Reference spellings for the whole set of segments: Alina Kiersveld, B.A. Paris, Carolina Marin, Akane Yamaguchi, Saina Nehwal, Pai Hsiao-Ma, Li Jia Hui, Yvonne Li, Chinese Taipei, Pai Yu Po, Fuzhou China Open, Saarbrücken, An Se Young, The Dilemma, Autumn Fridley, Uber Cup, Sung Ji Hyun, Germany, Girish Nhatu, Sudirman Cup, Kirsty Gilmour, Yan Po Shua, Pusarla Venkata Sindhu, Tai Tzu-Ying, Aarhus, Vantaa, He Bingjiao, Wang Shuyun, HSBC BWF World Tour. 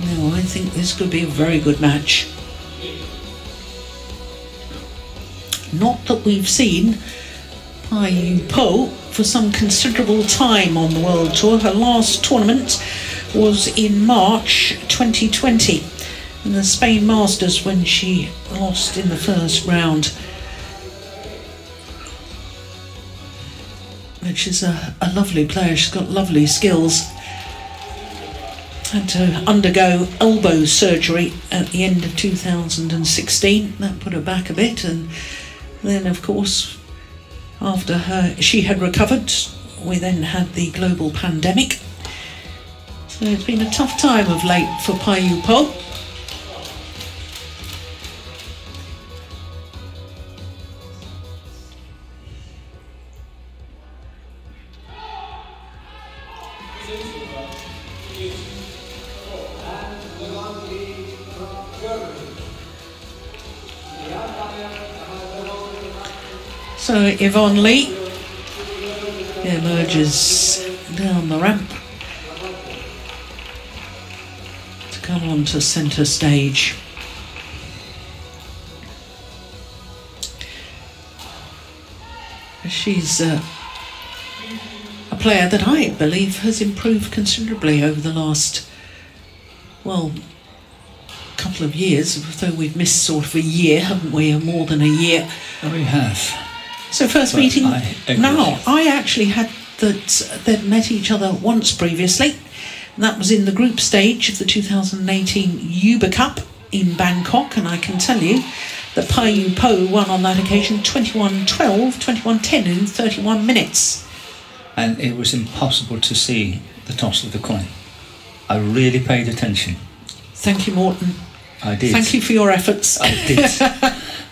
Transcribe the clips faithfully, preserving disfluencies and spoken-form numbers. You know, I think this could be a very good match. Not that we've seen Pai Yu Po for some considerable time on the World Tour. Her last tournament was in March twenty twenty in the Spain Masters when she lost in the first round. And she's a, a lovely player, she's got lovely skills. Had to undergo elbow surgery at the end of two thousand sixteen, that put her back a bit, and then of course after her she had recovered we then had the global pandemic, so it's been a tough time of late for Pai Yu Po. So Yvonne Li emerges down the ramp to come on to centre stage. She's uh, a player that I believe has improved considerably over the last, well, couple of years, though we've missed sort of a year, haven't we, more than a year. We have. So first but meeting I now. I actually had that they'd met each other once previously. And that was in the group stage of the two thousand eighteen Uber Cup in Bangkok, and I can tell you that Pai Yu Po won on that occasion twenty-one twelve, twenty-one ten in thirty-one minutes. And it was impossible to see the toss of the coin. I really paid attention. Thank you, Morton. I did. Thank you for your efforts. I did.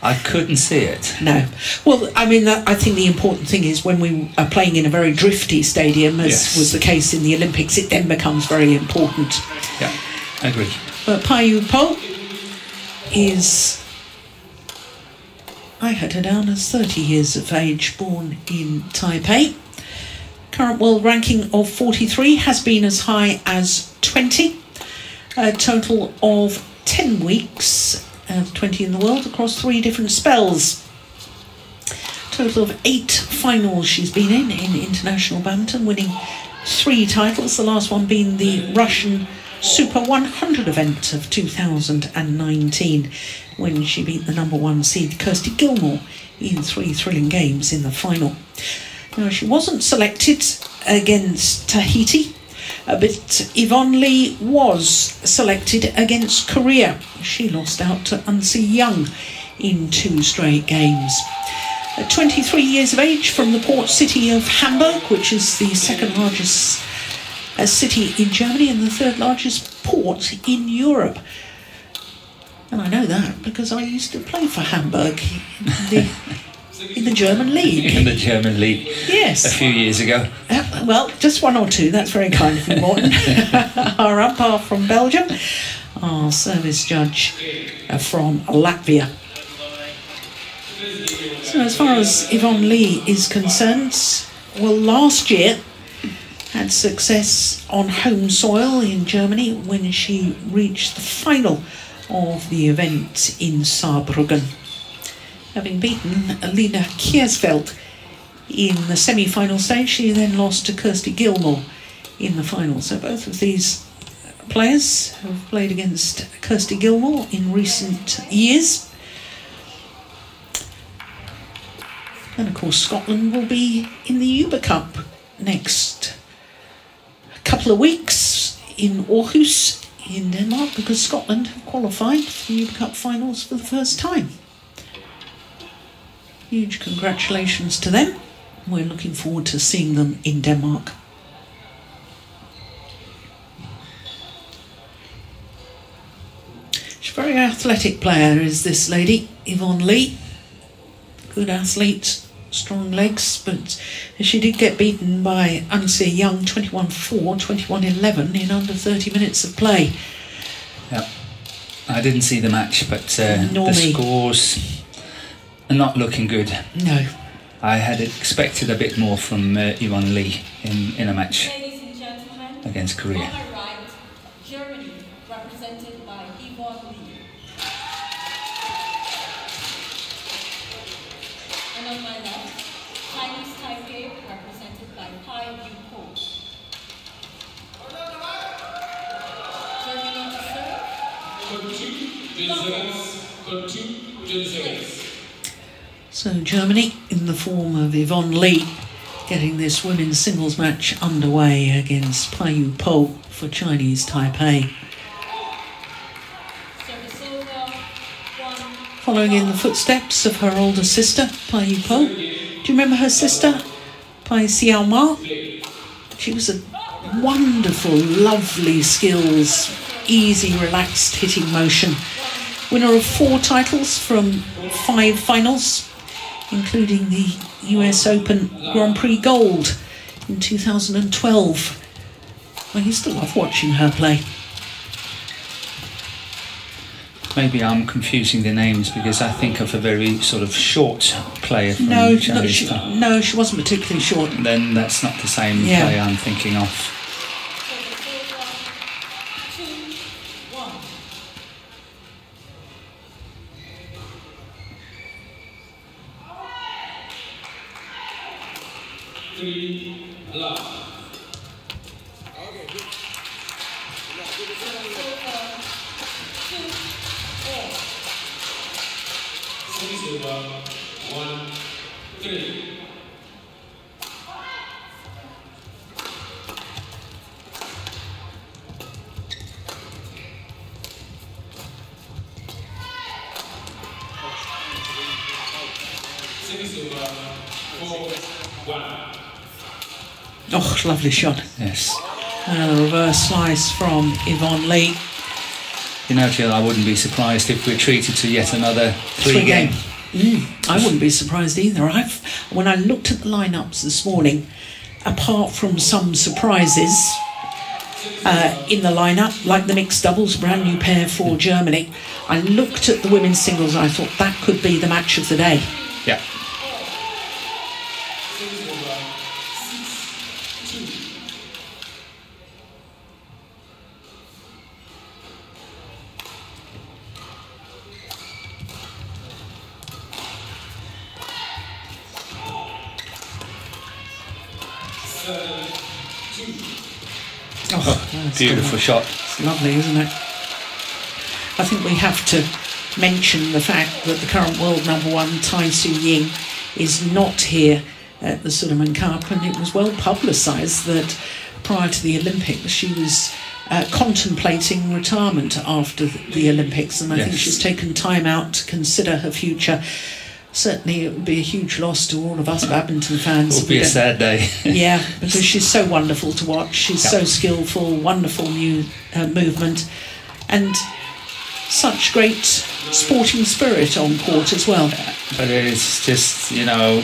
I couldn't see it. No. Well, I mean, that, I think the important thing is when we are playing in a very drifty stadium, as yes. was the case in the Olympics, it then becomes very important. Yeah, I agree. But Pai Yu Po is... I had her down as thirty years of age, born in Taipei. Current world ranking of forty-three, has been as high as twenty. A total of ten weeks... twenty in the world across three different spells. Total of eight finals she's been in in international badminton, winning three titles, the last one being the Russian Super one hundred event of two thousand nineteen when she beat the number one seed Kirsty Gilmour in three thrilling games in the final. Now, she wasn't selected against Tahiti, Uh, but Yvonne Li was selected against Korea. She lost out to An Se Young in two straight games. At twenty-three years of age, from the port city of Hamburg, which is the second largest uh, city in Germany and the third largest port in Europe. And I know that because I used to play for Hamburg in the, in the German league. In the German league. Yes. A few years ago. Uh, well, just one or two. That's very kind of you, Morton. Our umpire from Belgium. Our service judge from Latvia. So as far as Yvonne Li is concerned, well, last year had success on home soil in Germany when she reached the final of the event in Saarbrücken, having beaten Alina Kiersveld in the semi-final stage. She then lost to Kirsty Gilmour in the final. So both of these players have played against Kirsty Gilmour in recent years. And of course Scotland will be in the Uber Cup next couple of weeks in Aarhus in Denmark, because Scotland have qualified for the Uber Cup finals for the first time. Huge congratulations to them. We're looking forward to seeing them in Denmark. She's a very athletic player, is this lady, Yvonne Li. Good athlete, strong legs, but she did get beaten by An Se Young twenty-one four, twenty-one eleven in under thirty minutes of play. Yep. I didn't see the match, but uh, the scores... not looking good. No. I had expected a bit more from uh, Yvonne Li in, in a match against Korea. Right, Germany represented by Yvonne Li. And on my left, Chinese Taipei, represented by Pai Yu Po. Germany to serve. Continue, continue, continue. So Germany, in the form of Yvonne Li, getting this women's singles match underway against Pai Yu Po for Chinese Taipei. Following in the footsteps of her older sister, Pai Yu Po. Do you remember her sister, Pai Hsiao-Ma? She was a wonderful, lovely skills, easy, relaxed hitting motion. Winner of four titles from five finals, including the U S Open Grand Prix Gold in two thousand twelve. I used to love watching her play. Maybe I'm confusing the names because I think of a very sort of short player from no, no, she, no, she wasn't particularly short. Then that's not the same yeah. player I'm thinking of. Oh, lovely shot. Yes. And a reverse slice from Yvonne Li. You know, Jill, I wouldn't be surprised if we're treated to yet another three, three game. game. Mm, I wouldn't be surprised either. I've, when I looked at the lineups this morning, apart from some surprises uh, in the lineup, like the mixed doubles, brand new pair for Germany, I looked at the women's singles and I thought that could be the match of the day. Yeah. Beautiful shot. It's lovely, isn't it? I think we have to mention the fact that the current world number one, Tai Tzu-Ying, is not here at the Sudirman Cup, and it was well publicised that prior to the Olympics she was uh, contemplating retirement after the Olympics, and I yes. think she's taken time out to consider her future. Certainly it would be a huge loss to all of us badminton fans. It would be a sad day. Yeah, because she's so wonderful to watch. She's yep. so skillful, wonderful new uh, movement, and such great sporting spirit on court as well. But it's just, you know,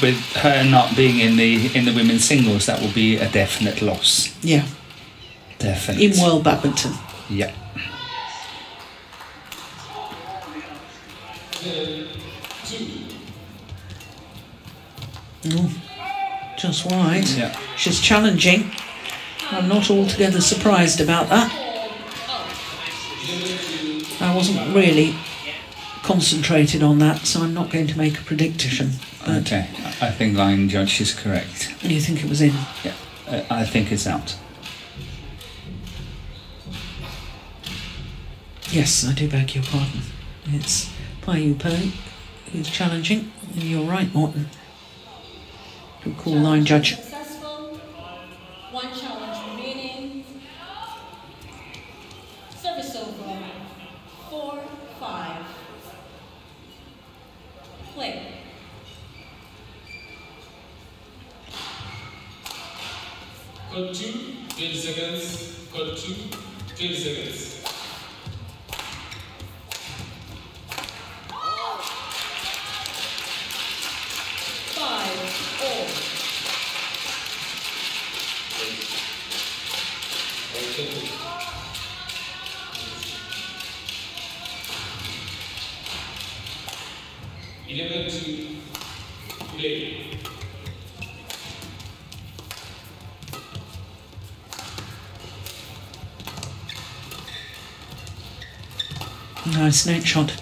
with her not being in the in the women's singles, that will be a definite loss. Yeah. Definitely. In world badminton. Yeah. Oh, just wide. Yeah. She's challenging. I'm not altogether surprised about that. I wasn't really concentrated on that, so I'm not going to make a prediction. But okay, I think line judge is correct. You think it was in? Yeah, uh, I think it's out. Yes, I do beg your pardon. It's Pai Yu Po who's challenging, and you're right, Morton. We'll call line judge. Successful. One challenge remaining. Service over. Four, five. Play. Code two, ten seconds. Code two, ten seconds. Nice neck shot.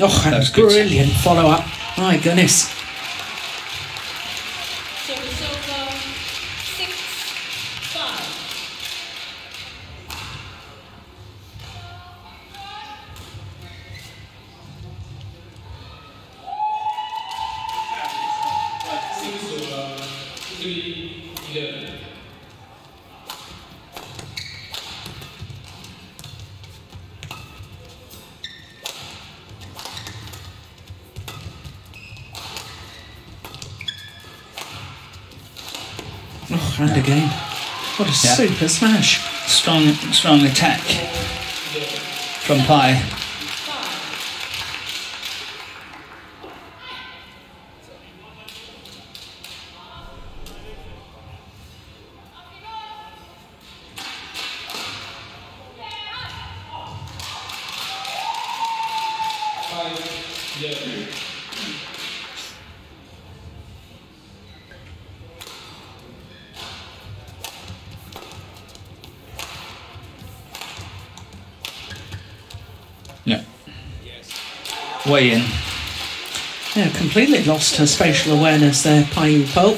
Oh, that was brilliant follow-up. My goodness. So it's over six five. And again. What a yeah. super smash. Strong strong attack from Pai. Way in. Yeah, completely lost her spatial awareness there, Pai Yu Po.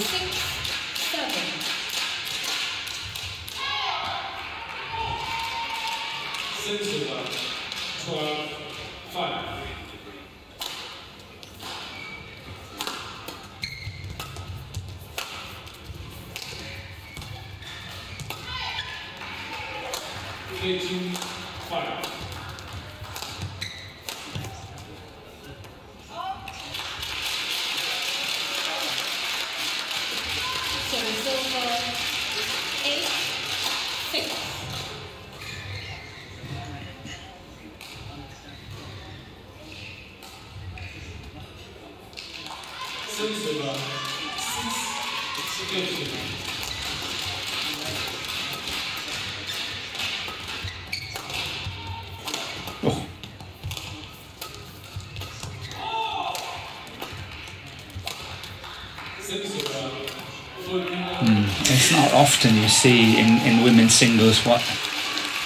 Often you see in, in women's singles what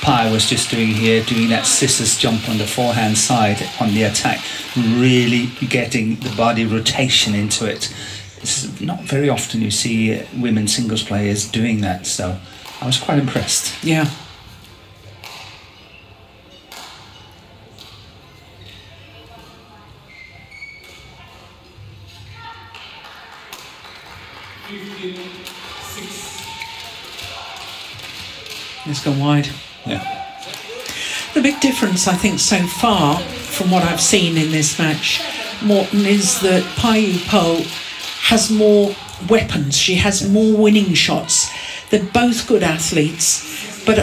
Pai was just doing here, doing that scissors jump on the forehand side on the attack, really getting the body rotation into it. It's not very often you see women singles players doing that, so I was quite impressed. Yeah. Gone wide. Yeah. The big difference, I think, so far from what I've seen in this match, Morton, is that Pai Yu Po has more weapons. She has more winning shots. They're both good athletes, but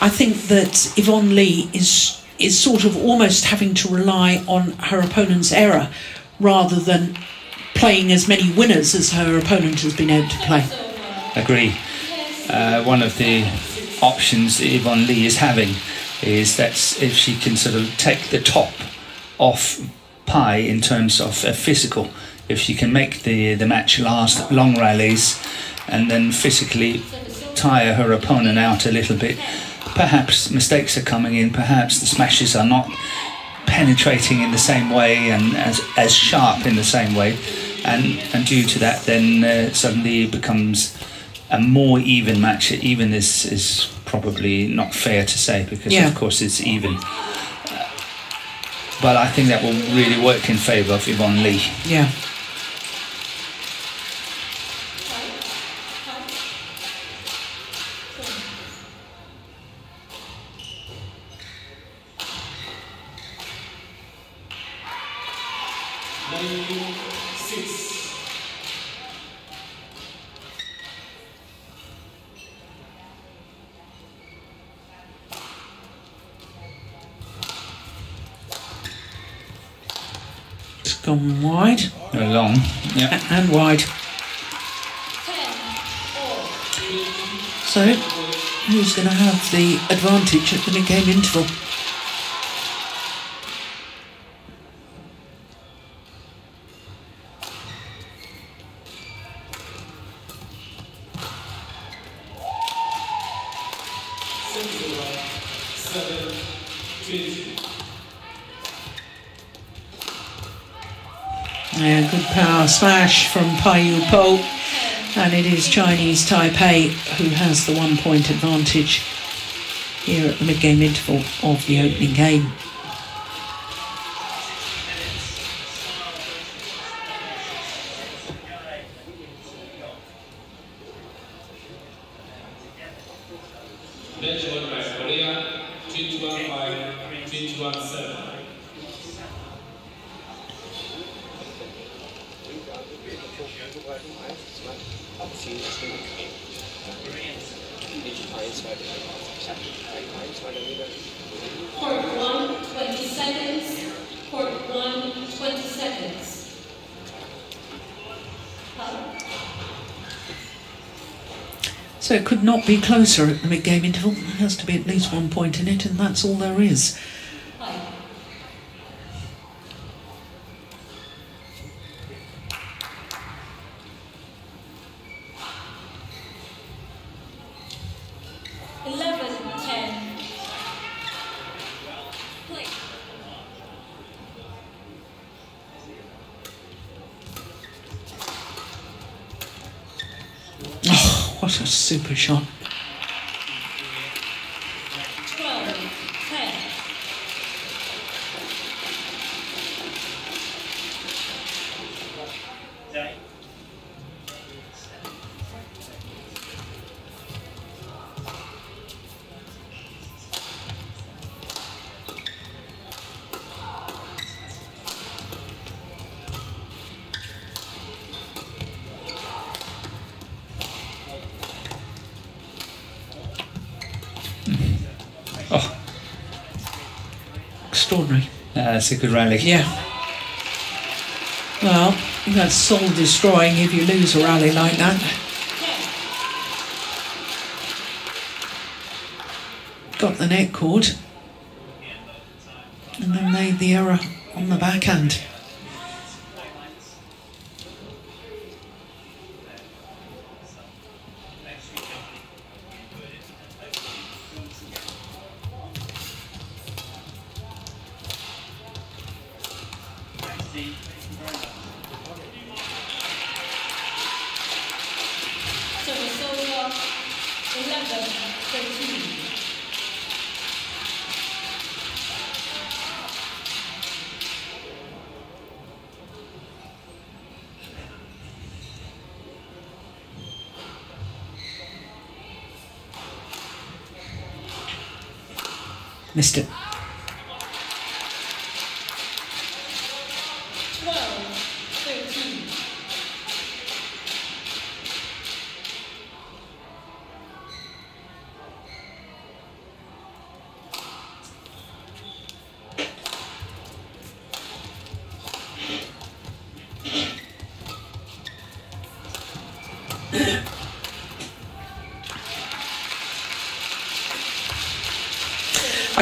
I think that Yvonne Li is is sort of almost having to rely on her opponent's error rather than playing as many winners as her opponent has been able to play. Agree. Uh, one of the options Yvonne Li is having is that if she can sort of take the top off Pai in terms of uh, physical, if she can make the the match last long rallies and then physically tire her opponent out a little bit, perhaps mistakes are coming in, perhaps the smashes are not penetrating in the same way and as, as sharp in the same way, and, and due to that then uh, suddenly it becomes a more even match. Even is, is probably not fair to say because yeah. of course it's even. But I think that will really work in favour of Yvonne Li. Yeah. Gone wide. They're long. Yep. And wide. So, who's going to have the advantage at the mid-game interval? Seven, seven, two, A good power smash from Pai Yu Po, and it is Chinese Taipei who has the one point advantage here at the mid-game interval of the opening game. So it could not be closer at the mid-game interval. There has to be at least one point in it, and that's all there is. What a super shot. twelve, ten. Extraordinary. Uh, that's a good rally. Yeah. Well, that's soul destroying if you lose a rally like that. Got the net cord. And then made the error on the backhand. Missed it. twelve, thirteen.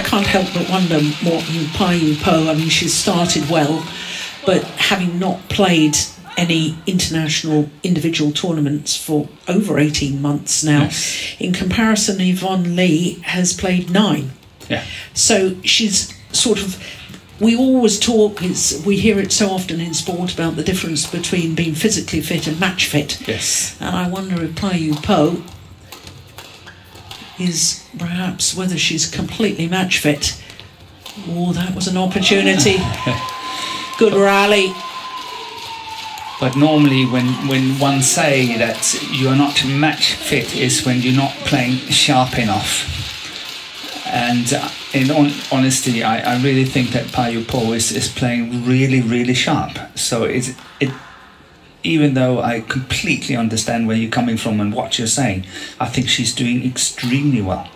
Can't help but wonder what Pai Yu Po, I mean, she's started well, but having not played any international individual tournaments for over eighteen months now, yes. In comparison, Yvonne Li has played nine. Yeah. So she's sort of, we always talk, it's, we hear it so often in sport about the difference between being physically fit and match fit. Yes. And I wonder if Pai Yu Po is perhaps whether she's completely match fit. Oh, that was an opportunity. Good rally. But normally when, when one say that you're not match fit is when you're not playing sharp enough. And in on, honesty, I, I really think that Pai Yu Po is, is playing really, really sharp. So it's, it, even though I completely understand where you're coming from and what you're saying, I think she's doing extremely well.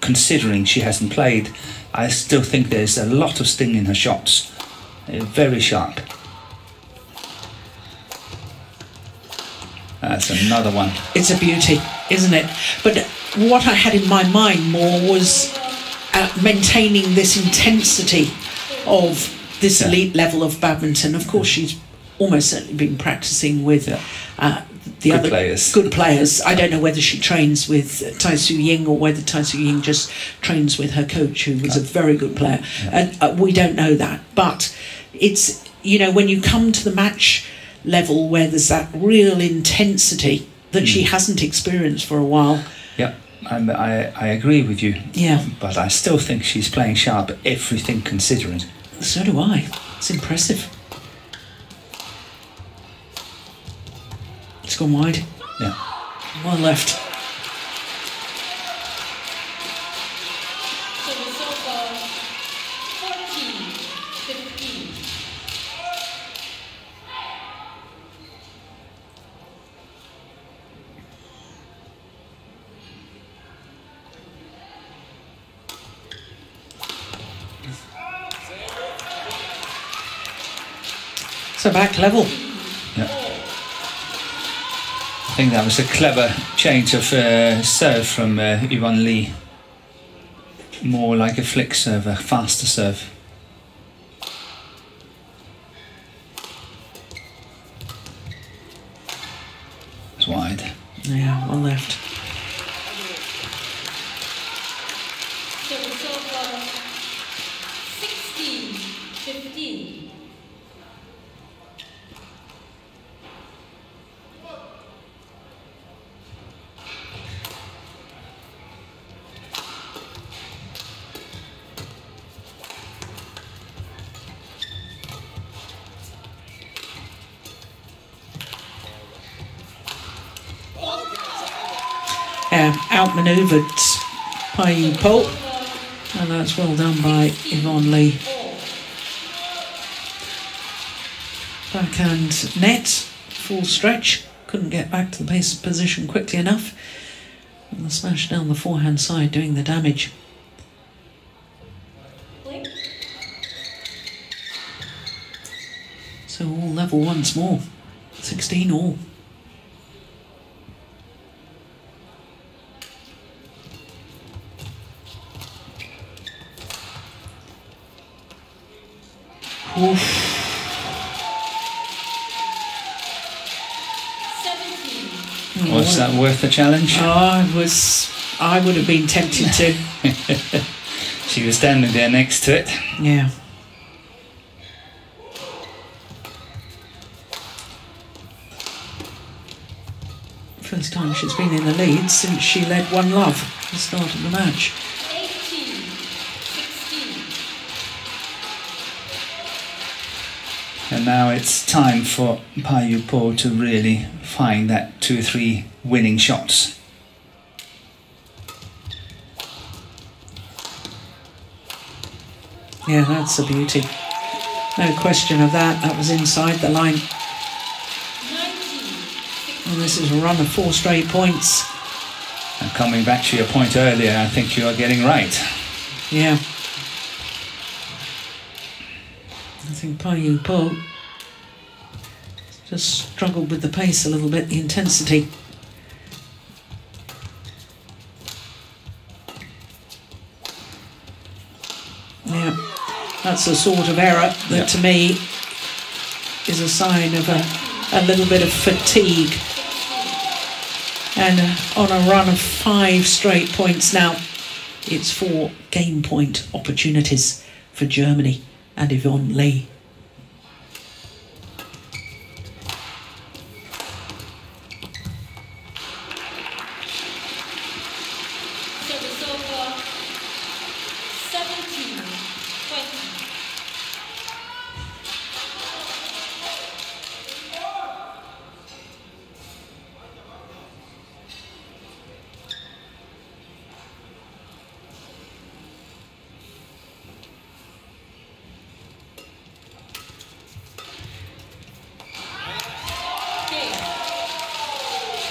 Considering she hasn't played, I still think there's a lot of sting in her shots. Very sharp. That's another one. It's a beauty, isn't it? But what I had in my mind more was uh, maintaining this intensity of this yeah. elite level of badminton. Of course, she's almost certainly been practicing with yeah. uh, the good other players. good players. I don't know whether she trains with Tai Tzu-Ying or whether Tai Tzu-Ying just trains with her coach, who was a very good player. Yeah. And uh, we don't know that, but it's you know, when you come to the match level where there's that real intensity that mm. she hasn't experienced for a while. Yeah, I'm, I, I agree with you. Yeah. But I still think she's playing sharp, everything considered. So do I. It's impressive. It's gone wide. Yeah. One left. So back level. Yeah. I think that was a clever change of uh, serve from uh, Yvonne Li. More like a flick serve, a faster serve. It's wide. Yeah, one left. Outmaneuvered Pai Yu Po, and that's well done by Yvonne Li. Backhand net, full stretch, couldn't get back to the base position quickly enough, and the smash down the forehand side doing the damage. So all level once more, sixteen all. Oof. Was that worth the challenge? Oh, I was. I would have been tempted to. She was standing there next to it. Yeah. First time she's been in the lead since she led One Love at the start of the match. And now it's time for Pai Yu Po to really find that two or three winning shots. Yeah, that's a beauty. No question of that. That was inside the line. And this is a run of four straight points. And coming back to your point earlier, I think you are getting right. Yeah. I think Pai Yu Po just struggled with the pace a little bit, the intensity. Yeah, that's the sort of error that yeah. to me is a sign of a, a little bit of fatigue. And on a run of five straight points now, it's four game point opportunities for Germany and Yvonne Li.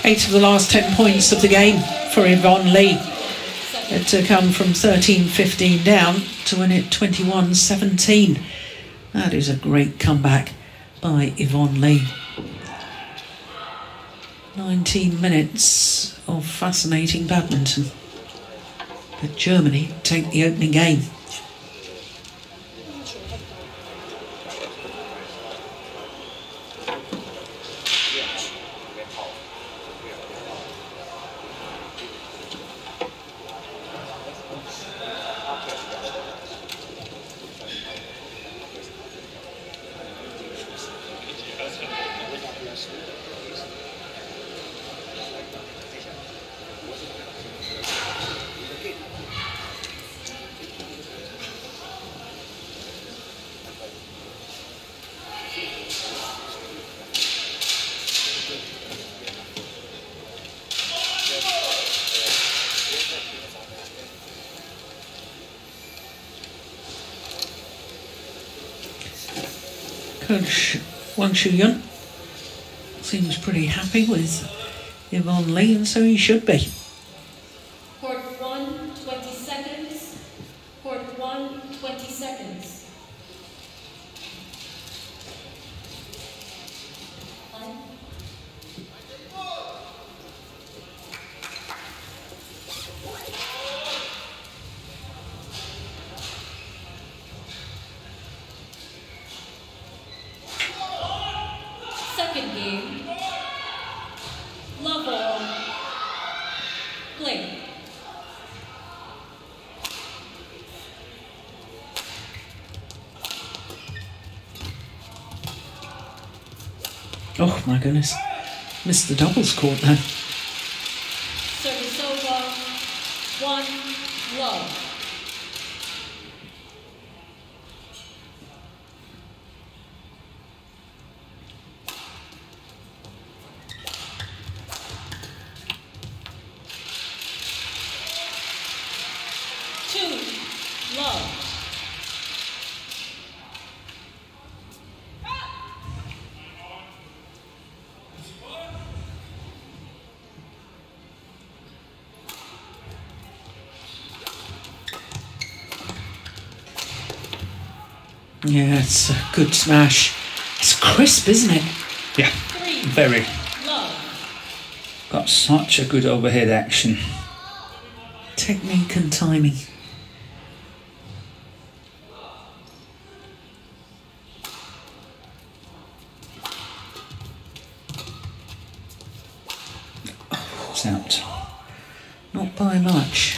Eight of the last ten points of the game for Yvonne Li, to come from thirteen fifteen down to win it twenty-one seventeen. That is a great comeback by Yvonne Li. nineteen minutes of fascinating badminton. But Germany take the opening game. Coach Wang Shuyun seems pretty happy with Yvonne Li, and so he should be. Court one, twenty seconds. Court one, twenty seconds. One. Second game. Oh my goodness, missed the doubles court there. Service over, one love. Yeah, it's a good smash. It's crisp, isn't it? Yeah, very. Got such a good overhead action. Technique and timing. Oh, it's out. Not by much.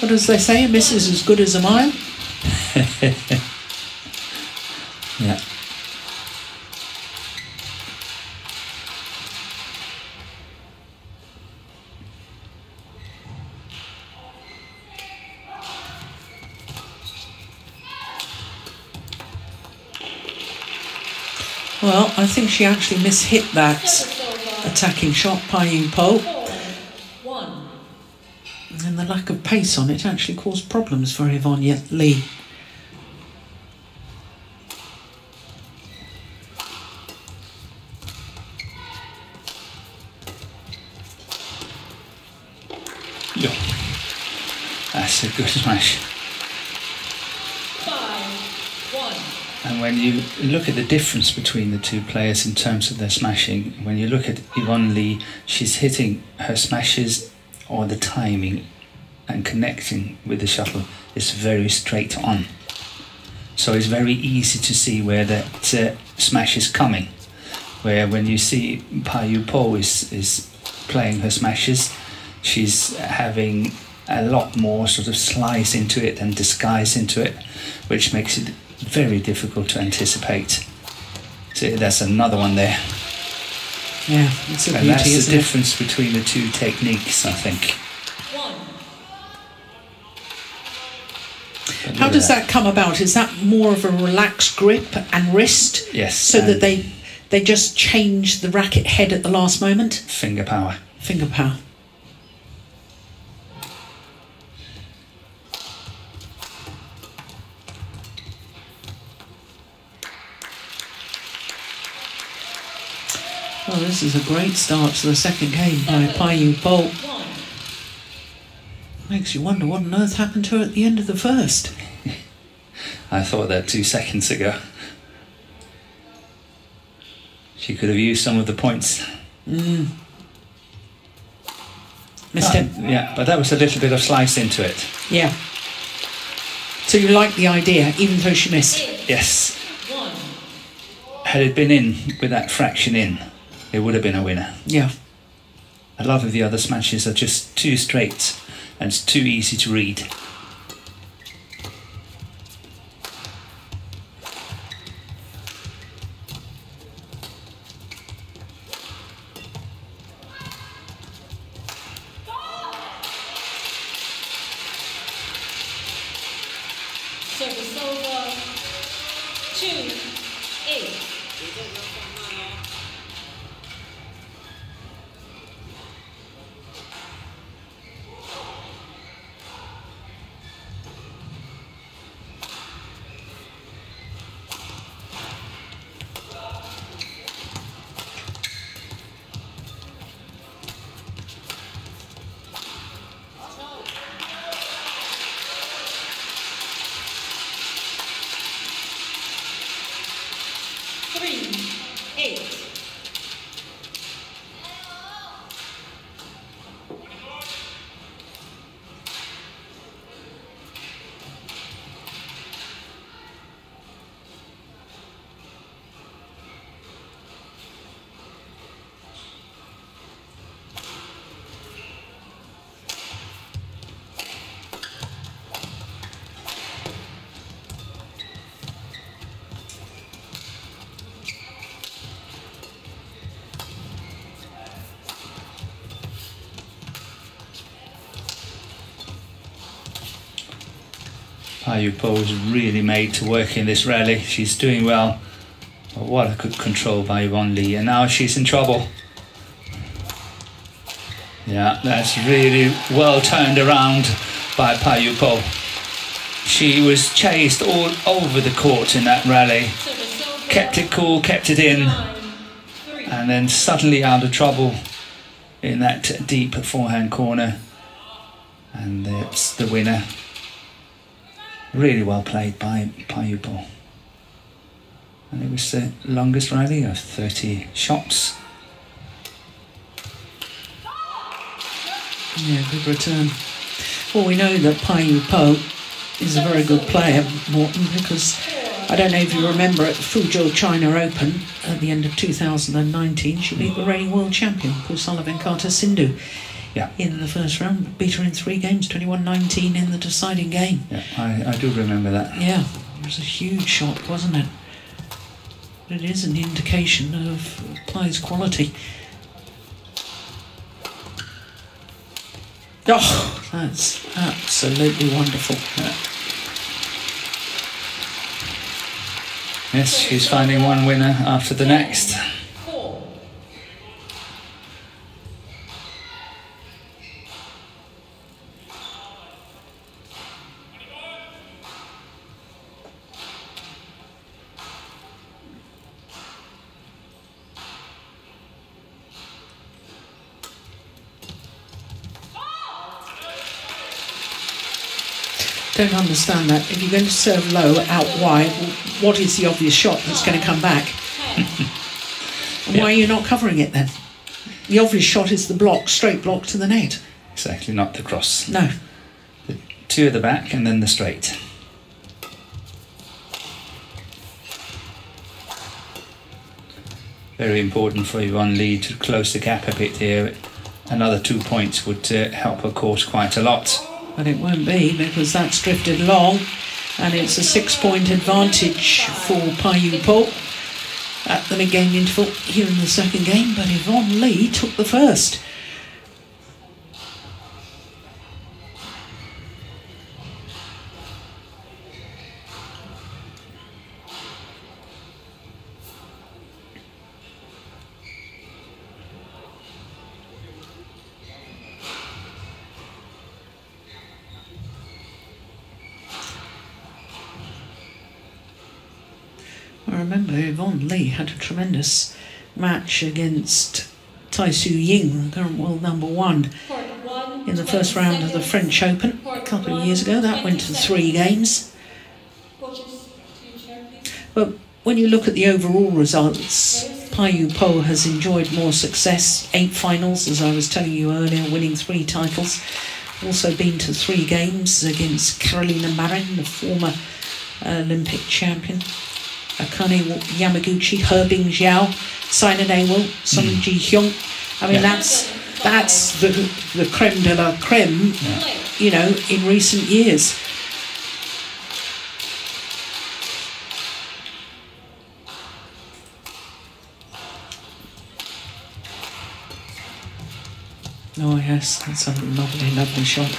But as they say, a miss is as good as a mile. Yeah. Well, I think she actually mishit that attacking shot, Pai Yu Po. And the lack of pace on it actually caused problems for Yvonne Li. Yeah. That's a good smash. Five, one. And when you look at the difference between the two players in terms of their smashing, when you look at Yvonne Li, she's hitting her smashes or the timing and connecting with the shuttle is very straight on. So it's very easy to see where that uh, smash is coming. Where when you see Pai Yu Po is, is playing her smashes, she's having a lot more sort of slice into it and disguise into it, which makes it very difficult to anticipate. So that's another one there. Yeah, it's a beauty, that's the difference between the two techniques, I think. How does that come about? Is that more of a relaxed grip and wrist? Yes. So that they they just change the racket head at the last moment? Finger power. Finger power. Well, this is a great start to the second game by Pai Yu Po. Makes you wonder what on earth happened to her at the end of the first. I thought that two seconds ago. She could have used some of the points. Mm. Missed it. Um, yeah, but that was a little bit of slice into it. Yeah. So you like the idea, even though she missed? Yes. Had it been in, with that fraction in, it would have been a winner. Yeah. A lot of the other smashes are just too straight and it's too easy to read. Service over, two, eight. Pai Yu Po was really made to work in this rally. She's doing well. But what a good control by Yvonne Li. And now she's in trouble. Yeah, that's really well turned around by Pai Yu Po. She was chased all over the court in that rally. Kept it cool, kept it in. And then suddenly out of trouble in that deep forehand corner. And it's the winner. Really well played by Pai Yu Po. And it was the longest rally of thirty shots. Yeah, good return. Well, we know that Pai Yu Po is a very good player, Morton, because I don't know if you remember at the Fuzhou China Open at the end of two thousand nineteen, she beat the reigning world champion, Pusarla Venkata Sindhu. Yeah. In the first round, beat her in three games, twenty-one nineteen in the deciding game. Yeah, I, I do remember that. Yeah, it was a huge shot, wasn't it? But it is an indication of Pai's quality. Oh, that's absolutely wonderful. Yeah. Yes, she's finding one winner after the next. Don't understand that. If you're going to serve low, out wide, what is the obvious shot that's going to come back? And yep. Why are you not covering it then? The obvious shot is the block, straight block to the net. Exactly, not the cross. No. The two at the back and then the straight. Very important for Yvonne Li to close the gap a bit here. Another two points would uh, help her course quite a lot. But it won't be, because that's drifted long, and it's a six-point advantage for Pai Yu Po at the mid-game interval here in the second game, but Yvonne Li took the first. Yvonne Li had a tremendous match against Tai Tzu-Ying, current world number one, in the first round of the French Open a couple of years ago. That went to three games. But when you look at the overall results, Pai Yu Po has enjoyed more success. Eight finals, as I was telling you earlier, winning three titles. Also been to three games against Carolina Marin, the former Olympic champion. Akane Yamaguchi, He Bingjiao, Saina Nehwal, Sung Ji Hyun. I mean, yeah. that's that's the the creme de la creme, yeah. You know, in recent years. Oh yes, that's a lovely, lovely shot.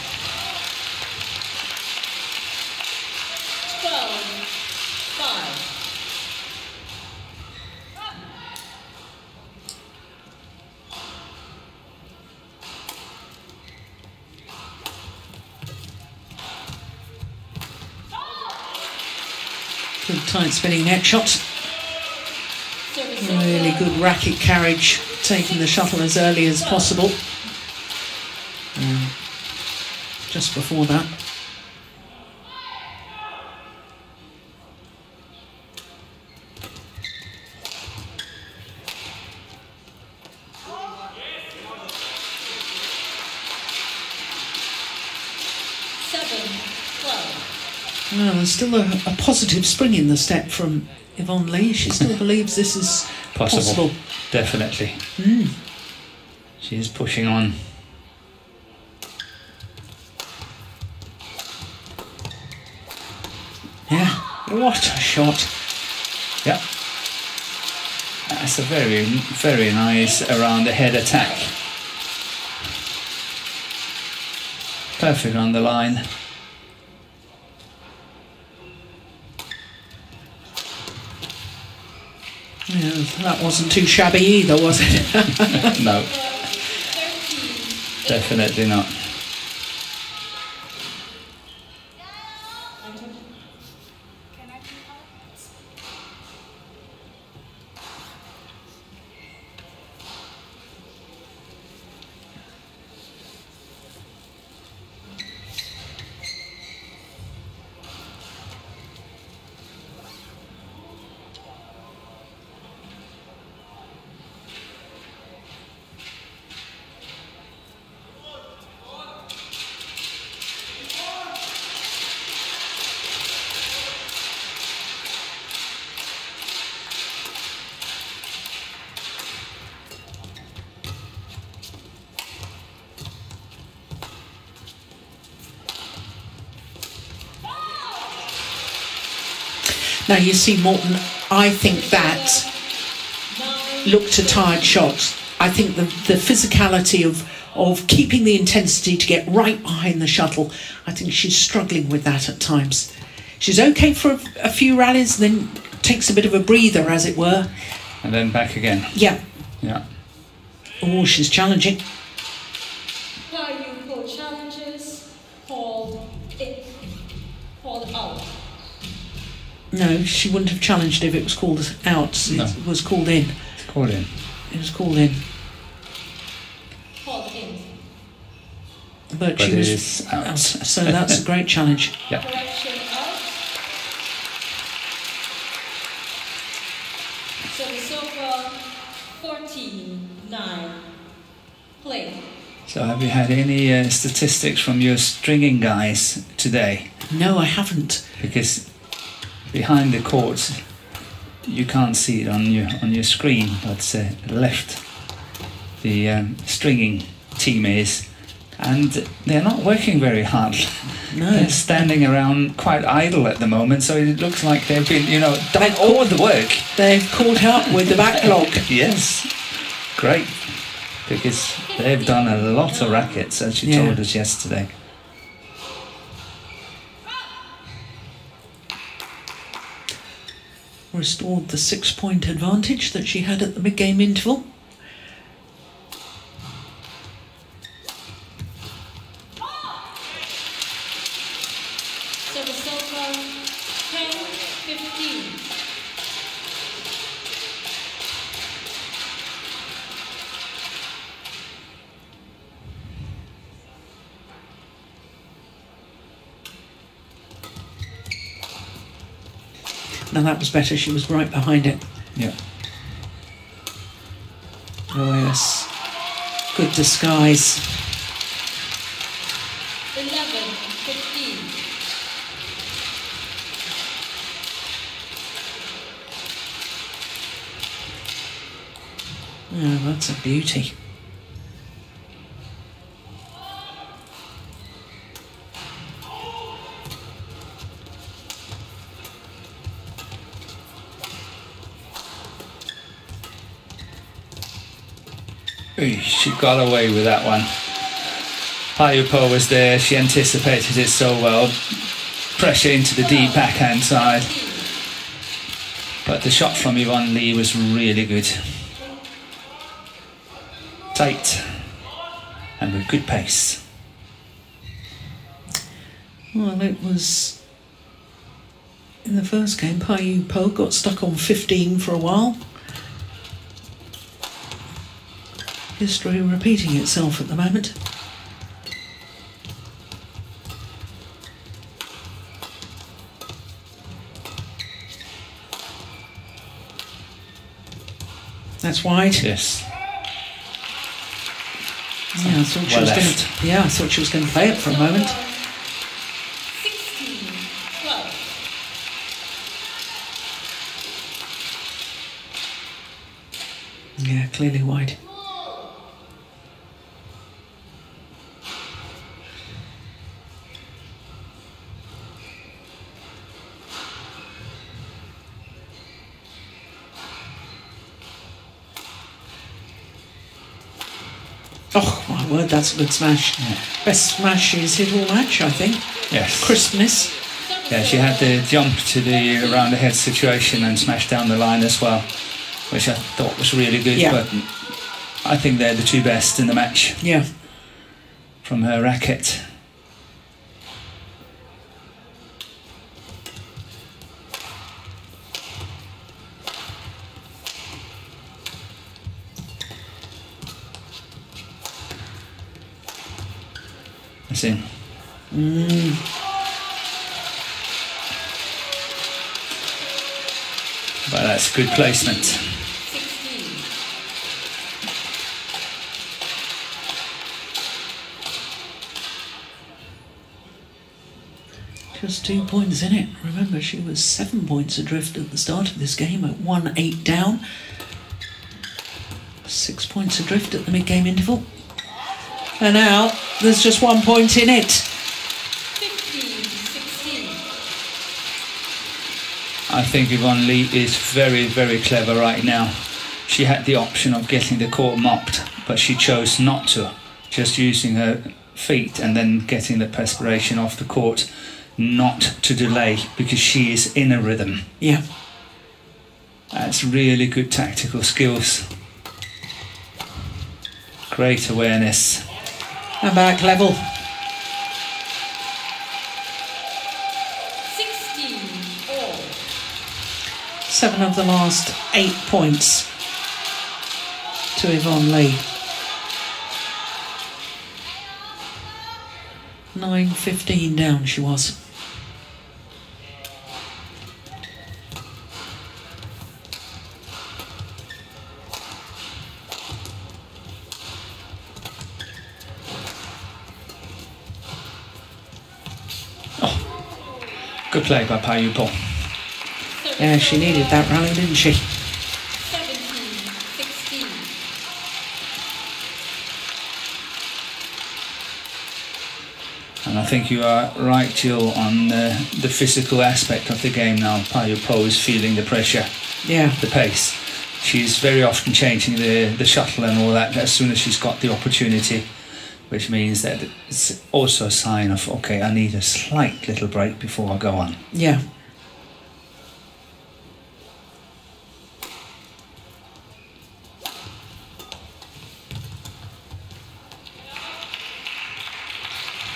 Tight spinning net shot. Really good racket carriage, taking the shuttle as early as possible. Um, just before that. Well, there's still a, a positive spring in the step from Yvonne Li. She still believes this is possible. possible. Definitely. Mm. She is pushing on. Yeah, what a shot. Yeah. That's a very, very nice around the head attack. Perfect on the line. Yeah, that wasn't too shabby either, was it? No, definitely not. Now you see, Morton, I think that looked a tired shot. I think the, the physicality of, of keeping the intensity to get right behind the shuttle, I think she's struggling with that at times. She's okay for a, a few rallies, then takes a bit of a breather, as it were. And then back again. Yeah. Yeah. Oh, she's challenging. No, she wouldn't have challenged if it was called out. No. It was called in. It's called in. It was called in. Called in. But, but she was out. out. So that's a great challenge. Yeah. Correction out. So it's over fourteen nine. Play. So have you had any uh, statistics from your stringing guys today? No, I haven't. Because behind the courts, you can't see it on your on your screen, but uh, left the um, stringing team is, and they're not working very hard. No. They're standing around quite idle at the moment, so it looks like they've been, you know, done all the work. They've caught up with the backlog. Yes, great, because they've done a lot of rackets, as you yeah. told us yesterday. Restored the six-point advantage that she had at the mid-game interval. So the silver ten fifteen. And that was better, she was right behind it. Yeah. Oh yes. Good disguise. Eleven, fifteen. Oh, that's a beauty. She got away with that one. Pai Yu Po was there, she anticipated it so well. Pressure into the deep backhand side. But the shot from Yvonne Li was really good. Tight and with good pace. Well, it was in the first game, Pai Yu Po got stuck on fifteen for a while. History repeating itself at the moment. That's wide. Yes. Yeah, I thought she well was going to, yeah, I thought she was going to play it for a moment. Yeah, clearly wide. Oh, my word, that's a good smash. Yeah. Best smash she's hit all match, I think. Yes. Crispness. Yeah, she had the jump to the round-ahead situation and smashed down the line as well. which I thought was really good. Yeah. But I think they're the two best in the match. Yeah. From her racket. That's in. Mm. But that's good placement. Just two points in it. Remember, she was seven points adrift at the start of this game at one eight down. Six points adrift at the mid-game interval. And now there's just one point in it. I think Yvonne Li is very, very clever right now. She had the option of getting the court mopped, but she chose not to, just using her feet and then getting the perspiration off the court, not to delay, because she is in a rhythm. Yeah. That's really good tactical skills. Great awareness. And back level. Seven of the last eight points to Yvonne Li. nine fifteen down she was. Oh, good play by Pai Yu Po. Yeah, she needed that rally, didn't she? seventeen sixteen. And I think you are right, Jill, on uh, the physical aspect of the game now. Pai Yu Po is feeling the pressure, yeah, the pace. She's very often changing the, the shuttle and all that as soon as she's got the opportunity, which means that it's also a sign of, okay, I need a slight little break before I go on. Yeah.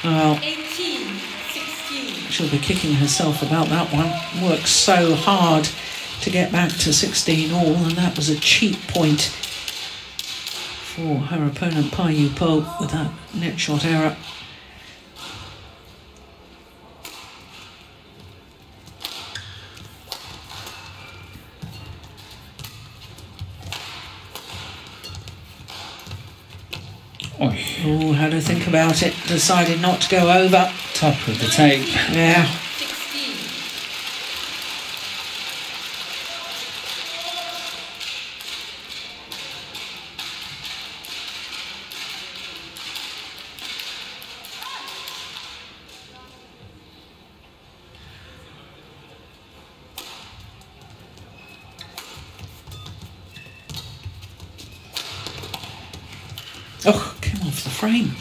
Well, she'll be kicking herself about that one. Worked so hard to get back to sixteen all, and that was a cheap point for her opponent Pai Yu Po with that net shot error. Oh, had to think about it. Decided not to go over. Top of the tape. Yeah. sixteen. Oh. Off the frame.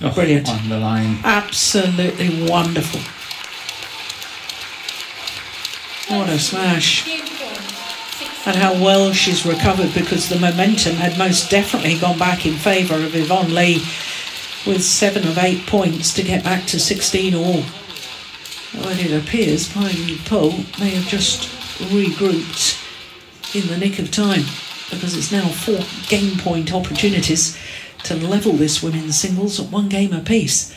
Oh, brilliant. On the line. Absolutely wonderful. What a smash. And how well she's recovered, because the momentum had most definitely gone back in favour of Yvonne Li, with seven of eight points to get back to sixteen all. Well, it appears Pai Yu Po may have just regrouped in the nick of time, because it's now four game point opportunities to level this women's singles at one game apiece.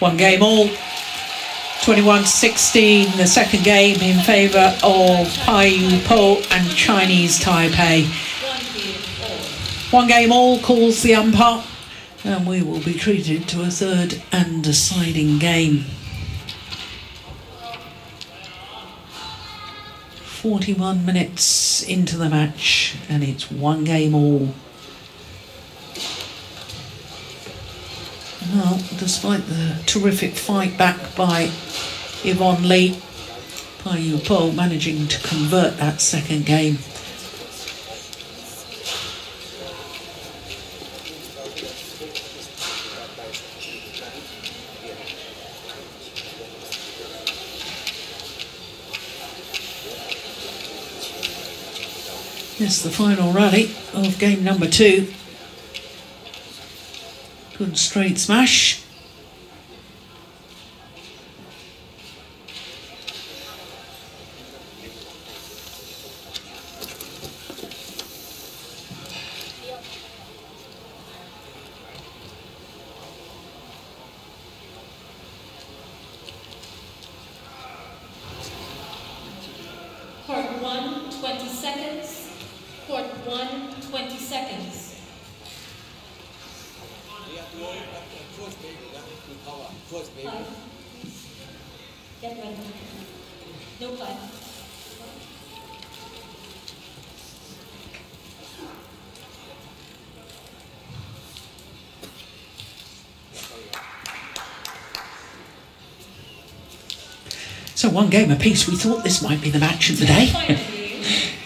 One game all, twenty-one sixteen, the second game in favour of Pai Yu Po and Chinese Taipei. One game all calls the umpire, and we will be treated to a third and deciding game. forty-one minutes into the match and it's one game all. Well, despite the terrific fight back by Yvonne Li, Pai Yu Po managing to convert that second game. Yes, the final rally of game number two. Good straight smash. So one game apiece, we thought this might be the match of the day.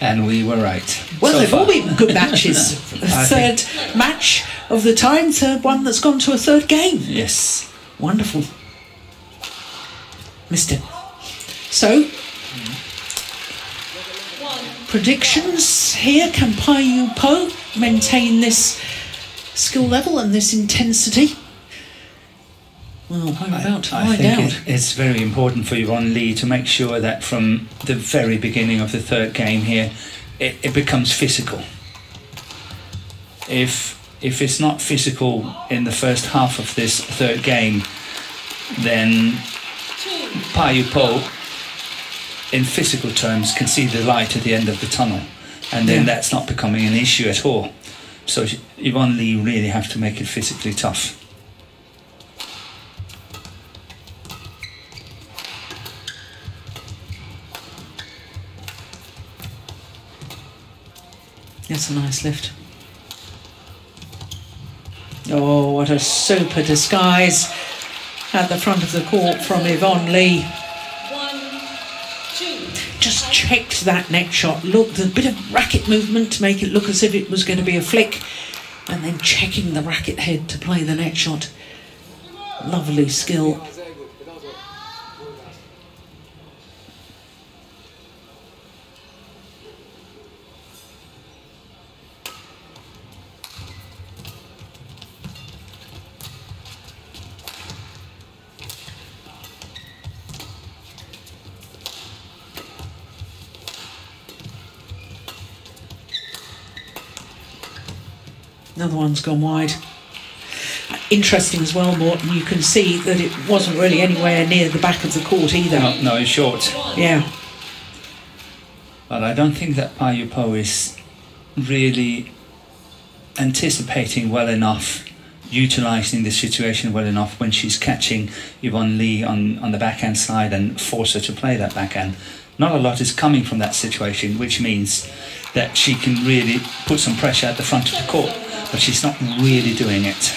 And we were right. Well, so they've far. all been good matches. Third think. match of the time, third one that's gone to a third game. Yes. Wonderful. Mister. So, mm. predictions here. Can Pai Yu Po maintain this skill level and this intensity? Well, I'm about to I, I think it, it's very important for Yvonne Li to make sure that from the very beginning of the third game here, it, it becomes physical. If if it's not physical in the first half of this third game, then Pai Yu Po, in physical terms, can see the light at the end of the tunnel, and then yeah. that's not becoming an issue at all. So Yvonne Li really have to make it physically tough. That's a nice lift. Oh, what a super disguise at the front of the court from Yvonne Li. One, two. Just checked that neck shot. Looked a bit of racket movement to make it look as if it was going to be a flick, and then checking the racket head to play the neck shot. Lovely skill. Another one's gone wide. Interesting as well, Morton, you can see that it wasn't really anywhere near the back of the court either. No, no, it's short. Yeah. But I don't think that Pai Yu Po is really anticipating well enough, utilising the situation well enough when she's catching Yvonne Li on, on the backhand side and force her to play that backhand. Not a lot is coming from that situation, which means that she can really put some pressure at the front of the court, but she's not really doing it.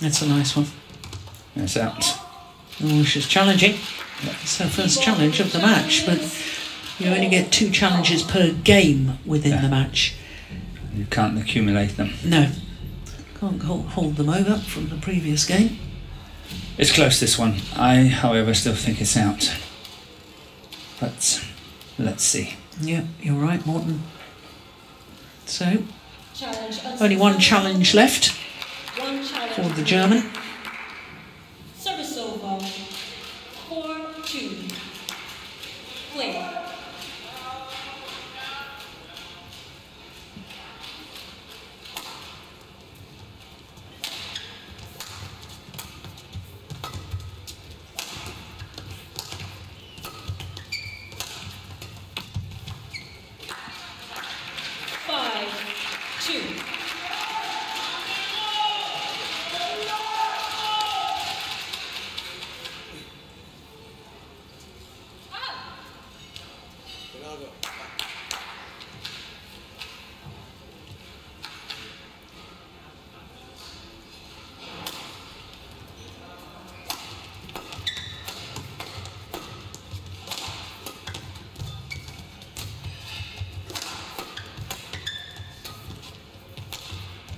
That's a nice one. That's out. Oh, she's challenging. It's her first challenge of the match, but you only get two challenges per game within yeah. the match. You can't accumulate them. No. Can't hold them over from the previous game. It's close, this one. I, however, still think it's out. But let's see. Yeah, you're right, Morton. So, only one challenge left one challenge for the German. Service over. four two. Play.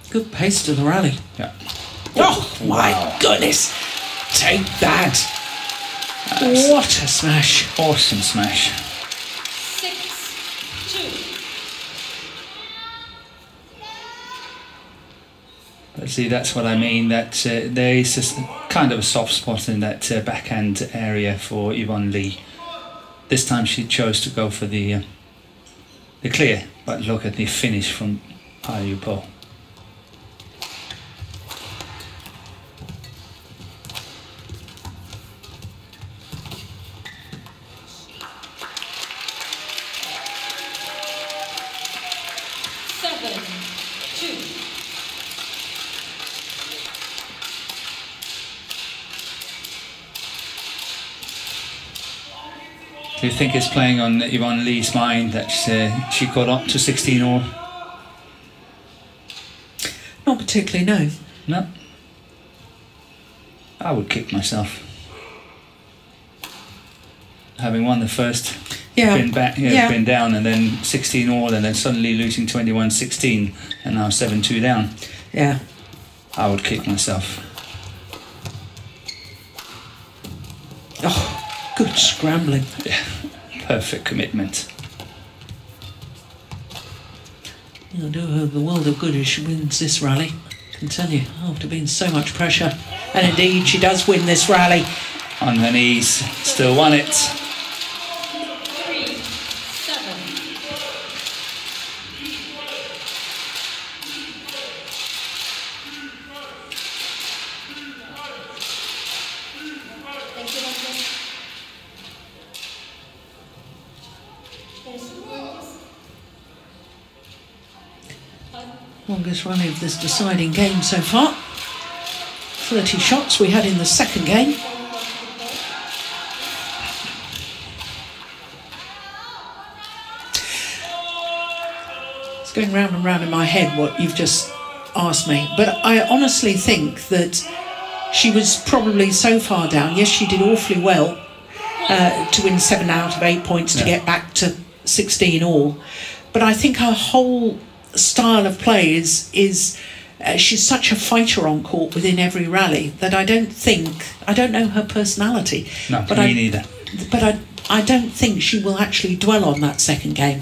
Good pace to the rally. Yeah. Oh, wow. My goodness! Take that! That's what a smash! Awesome smash. Six, two. But see, that's what I mean. That uh, there is just kind of a soft spot in that uh, backhand area for Yvonne Li. This time she chose to go for the uh, the clear. But look at the finish from Pai Yu Po. Do you think it's playing on Yvonne Li's mind that uh, she got up to sixteen all? Not particularly, no. No? I would kick myself. Having won the first, yeah. been, back, yeah, yeah. been down, and then sixteen all, and then suddenly losing twenty-one sixteen, and now seven two down. Yeah. I would kick myself. Oh. Good scrambling. Yeah, perfect commitment. You'll do her the world of good if she wins this rally. I can tell you, after being so much pressure. And indeed, she does win this rally. On her knees, still won it. Three, seven. Longest rally of this deciding game so far. thirty shots we had in the second game. It's going round and round in my head what you've just asked me, but I honestly think that she was probably so far down. Yes, she did awfully well uh, to win seven out of eight points to yeah. get back to sixteen all, but I think her whole style of play is, is uh, she's such a fighter on court within every rally that I don't think, I don't know her personality. No, but me I, neither. But I, I don't think she will actually dwell on that second game.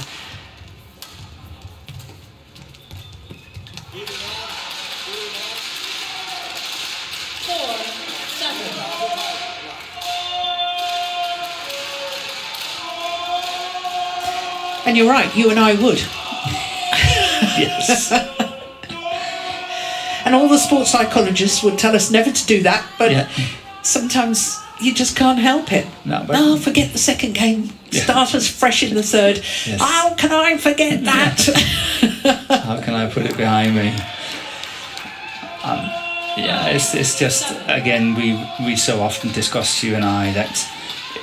And you're right, you and I would. Yes. And all the sports psychologists would tell us never to do that, but yeah. sometimes you just can't help it. No, but oh, forget the second game. Yeah. Start us fresh in the third. Yes. How can I forget that? How can I put it behind me? Um, yeah, it's, it's just, again, we, we so often discuss, you and I, that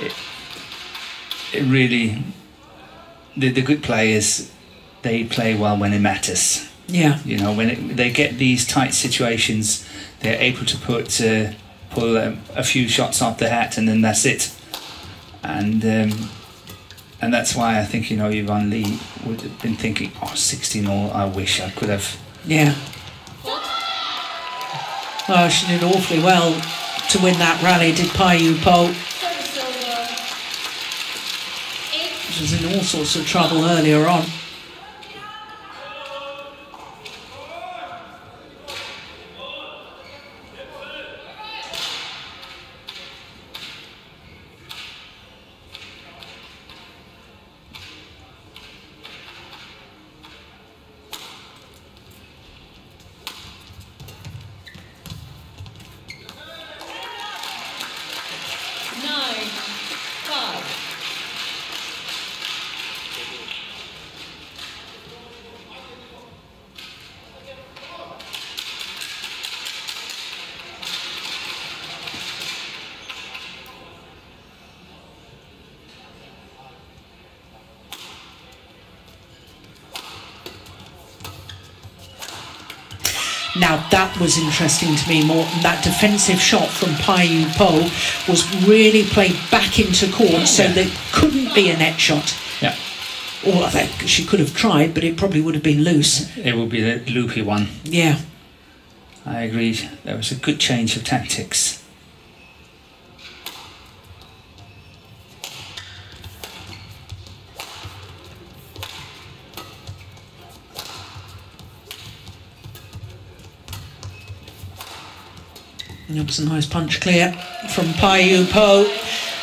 it, it really, the, the good play is... they play well when it matters. Yeah. You know, when it, they get these tight situations, they're able to put uh, pull a, a few shots off the hat, and then that's it. And um, and that's why I think, you know, Yvonne Li would have been thinking, oh, sixteen all, I wish I could have. Yeah. Well, she did awfully well to win that rally, did Pai Yu Po. She was in all sorts of trouble earlier on. Now that was interesting to me, Morton. That defensive shot from Pai Yu Po was really played back into court, so yeah. there couldn't be a net shot. Yeah. Or I think she could have tried, but it probably would have been loose. It would be the loopy one. Yeah. I agree. There was a good change of tactics. It was a nice punch clear from Pai Yu Po,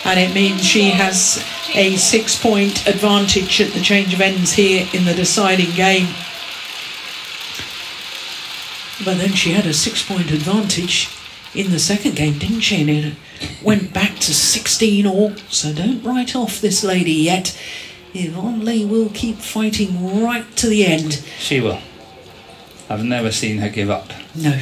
and it means she has a six-point advantage at the change of ends here in the deciding game. But then she had a six-point advantage in the second game, didn't she? And it went back to sixteen all, so don't write off this lady yet. Yvonne Li will keep fighting right to the end. She will. I've never seen her give up. No.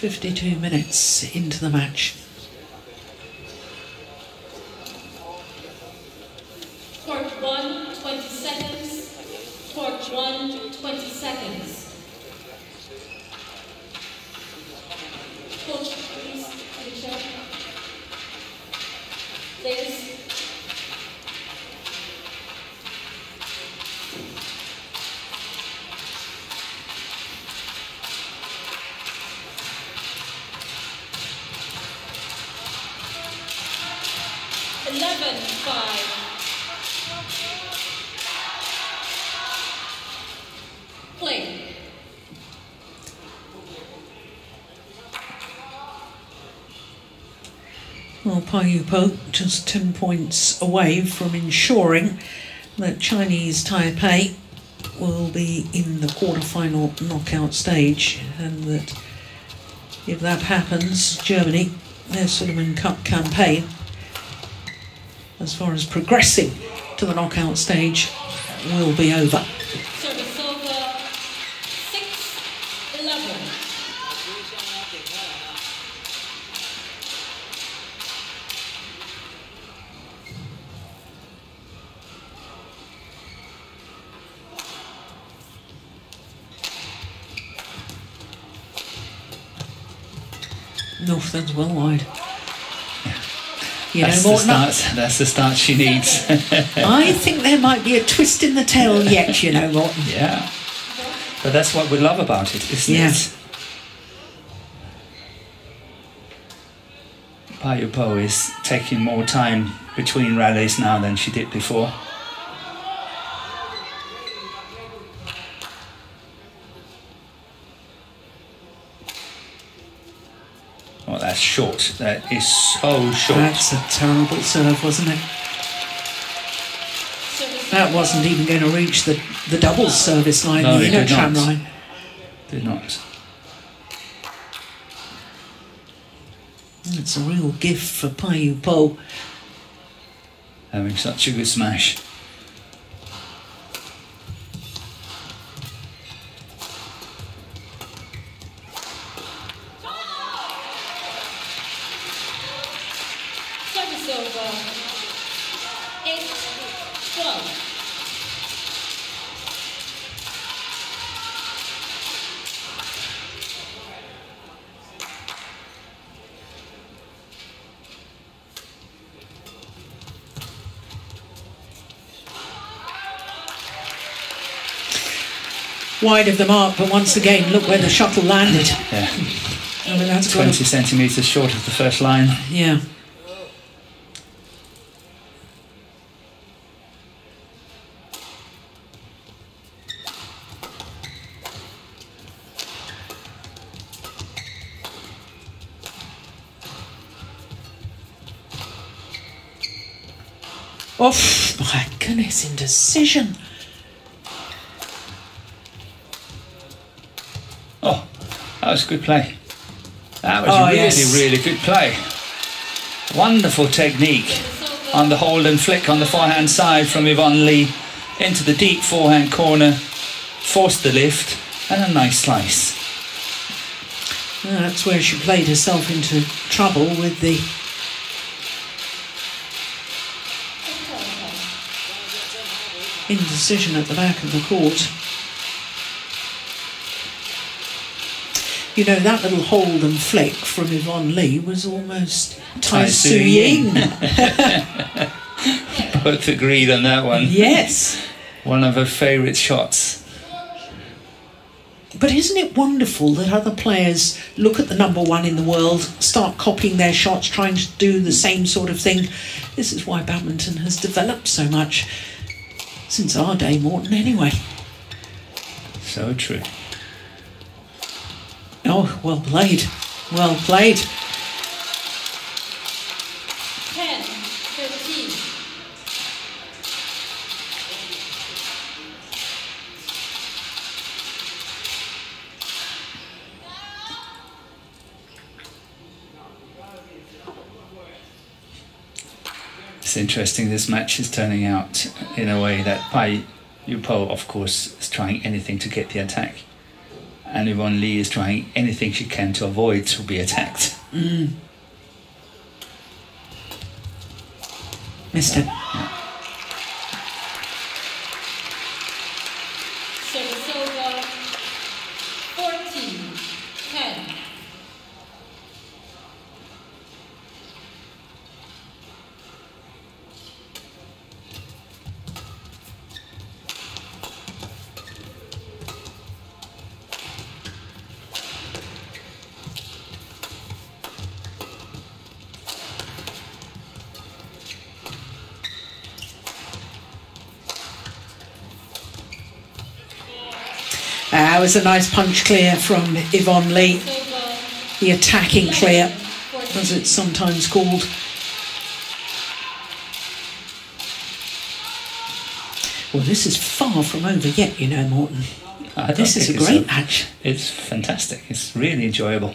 fifty-two minutes into the match. Court one, twenty seconds. Court one, twenty seconds. Coach, please, Alicia. Ladies. Well, Pai Yu Po just ten points away from ensuring that Chinese Taipei will be in the quarterfinal knockout stage, and that if that happens, Germany, their Sudirman Cup campaign, as far as progressing to the knockout stage, will be over. North end's well wide. You that's, know, the start, that's the start she needs. I think there might be a twist in the tail yet, you know, Morton. Yeah. But that's what we love about it, isn't yeah. it? Pai Yu Po is taking more time between rallies now than she did before. Oh, that's short. That is so short. That's a terrible serve, wasn't it? That wasn't even going to reach the, the doubles service line, no, the inner tram not. line. Did not. It's a real gift for Pai Yu Po. Having such a good smash. Wide of the mark, but once again, look where the shuttle landed. Yeah. I mean, that's twenty centimetres short of the first line. Yeah. Oh, my goodness, indecision. That was good play. That was oh, really, yes. really good play. Wonderful technique on the hold and flick on the forehand side from Yvonne Li into the deep forehand corner, forced the lift, and a nice slice. Well, that's where she played herself into trouble with the indecision at the back of the court. You know, that little hold and flick from Yvonne Li was almost Tai Tzu-Ying. Both agreed on that one. Yes. One of her favourite shots. But isn't it wonderful that other players look at the number one in the world, start copying their shots, trying to do the same sort of thing? This is why badminton has developed so much since our day, Morton, anyway. So true. Oh, well played. Well played. ten, fifteen. It's interesting, this match is turning out in a way that Pai Yu Po, of course, is trying anything to get the attack. And Yvonne Li is trying anything she can to avoid to be attacked. Mm. Missed it. Yeah. So it's over. fourteen, ten. That was a nice punch clear from Yvonne Li. The attacking clear, as it's sometimes called. Well, this is far from over yet, you know, Morton. This is a great match. It's fantastic. It's really enjoyable.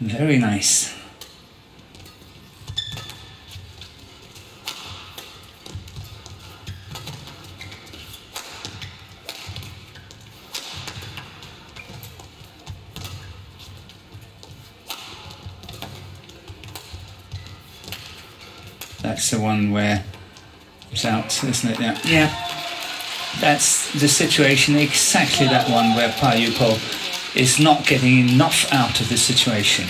Very nice. That's the one where it's out, isn't it? Yeah. Yeah. That's the situation, exactly that one where Pai Yu Po is not getting enough out of the situation.